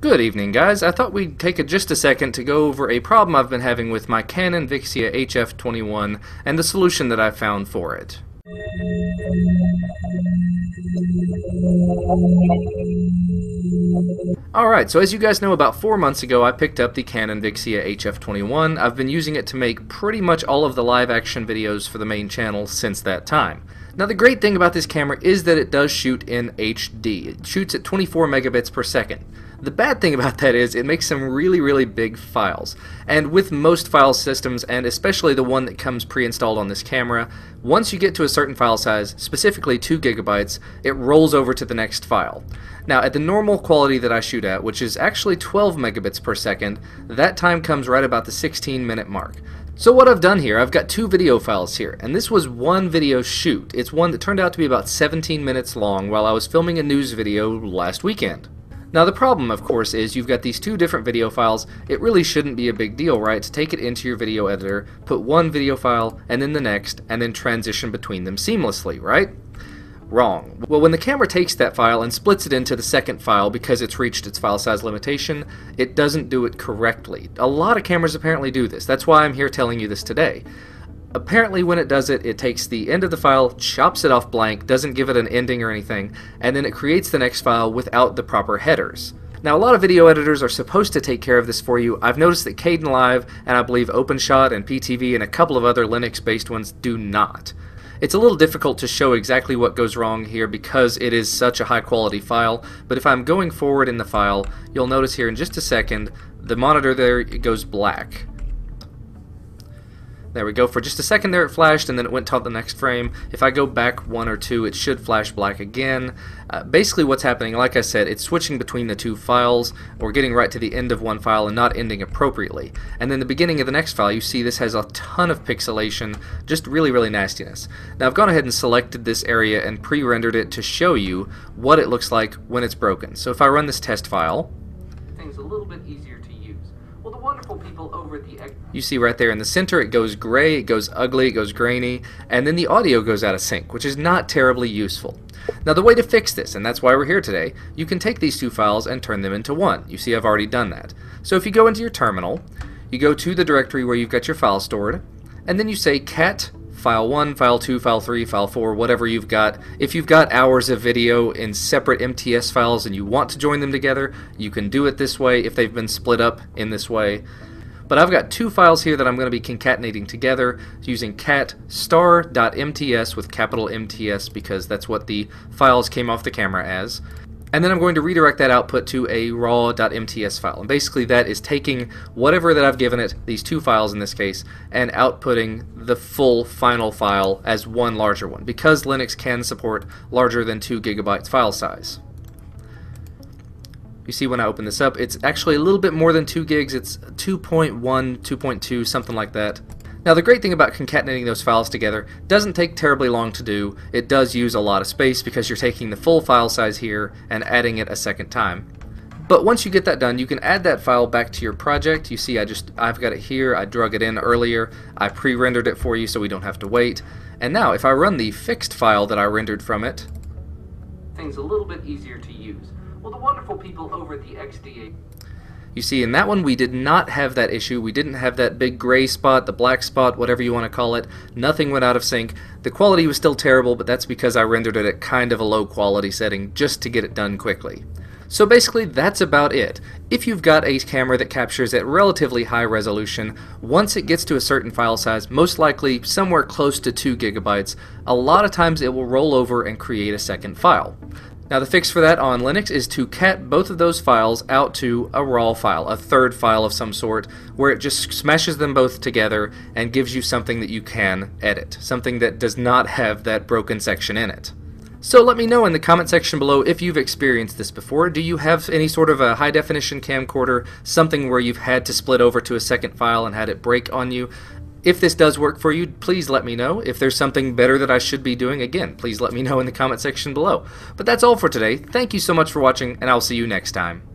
Good evening, guys. I thought we'd take just a second to go over a problem I've been having with my Canon Vixia HF21 and the solution that I found for it. Alright, so as you guys know, about 4 months ago I picked up the Canon Vixia HF21. I've been using it to make pretty much all of the live action videos for the main channel since that time. Now the great thing about this camera is that it does shoot in HD. It shoots at 24 megabits per second. The bad thing about that is it makes some really big files. And with most file systems, and especially the one that comes pre-installed on this camera, once you get to a certain file size, specifically 2 gigabytes, it rolls over to the next file. Now at the normal quality that I shoot at, which is actually 12 megabits per second, that time comes right about the 16-minute mark. So what I've done here, I've got 2 video files here, and this was one video shoot. It's one that turned out to be about 17 minutes long while I was filming a news video last weekend. Now the problem, of course, is you've got these 2 different video files. It really shouldn't be a big deal, right, to take it into your video editor, put one video file and then the next, and then transition between them seamlessly, right? Wrong. Well, when the camera takes that file and splits it into the second file because it's reached its file size limitation, it doesn't do it correctly. A lot of cameras apparently do this. That's why I'm here telling you this today. Apparently when it does it, it takes the end of the file, chops it off blank, doesn't give it an ending or anything, and then it creates the next file without the proper headers. Now a lot of video editors are supposed to take care of this for you. I've noticed that Kdenlive and I believe OpenShot and PTV and a couple of other Linux-based ones do not. It's a little difficult to show exactly what goes wrong here because it is such a high quality file, but if I'm going forward in the file, you'll notice here in just a second, the monitor there, it goes black. There we go. For just a second there it flashed and then it went to the next frame. If I go back 1 or 2, it should flash black again. Basically what's happening, like I said, it's switching between the 2 files. We're getting right to the end of one file and not ending appropriately. And then the beginning of the next file, you see this has a ton of pixelation, just really nastiness. Now I've gone ahead and selected this area and pre-rendered it to show you what it looks like when it's broken. So if I run this test file, things a little bit easier to use. Well, the wonderful people over at the XDA, you see right there in the center, it goes gray, it goes ugly, it goes grainy, and then the audio goes out of sync, which is not terribly useful. Now the way to fix this, and that's why we're here today, you can take these 2 files and turn them into one. You see I've already done that. So if you go into your terminal, you go to the directory where you've got your files stored, and then you say cat file 1, file 2, file 3, file 4, whatever you've got. If you've got hours of video in separate MTS files and you want to join them together, you can do it this way if they've been split up in this way. But I've got 2 files here that I'm going to be concatenating together using cat star.mts with capital MTS because that's what the files came off the camera as. And then I'm going to redirect that output to a raw.mts file. And basically that is taking whatever that I've given it, these 2 files in this case, and outputting the full final file as one larger one, because Linux can support larger than 2 gigabytes file size. You see when I open this up, it's actually a little bit more than 2 gigs. It's 2.1, 2.2, something like that. Now the great thing about concatenating those files together, doesn't take terribly long to do. It does use a lot of space because you're taking the full file size here and adding it a second time. But once you get that done, you can add that file back to your project. You see I've got it here, I drug it in earlier, I pre-rendered it for you so we don't have to wait. And now if I run the fixed file that I rendered from it, things a little bit easier to use. Well, the wonderful people over at the XDA. You see, in that one we did not have that issue. We didn't have that big gray spot, the black spot, whatever you want to call it. Nothing went out of sync. The quality was still terrible, but that's because I rendered it at kind of a low quality setting just to get it done quickly. So basically that's about it. If you've got a camera that captures at relatively high resolution, once it gets to a certain file size, most likely somewhere close to 2 gigabytes, a lot of times it will roll over and create a second file. Now the fix for that on Linux is to cat both of those files out to a raw file, a third file of some sort, where it just smashes them both together and gives you something that you can edit, something that does not have that broken section in it. So let me know in the comment section below if you've experienced this before. Do you have any sort of a high definition camcorder, something where you've had to split over to a second file and had it break on you? If this does work for you, please let me know. If there's something better that I should be doing, again, please let me know in the comment section below. But that's all for today. Thank you so much for watching, and I'll see you next time.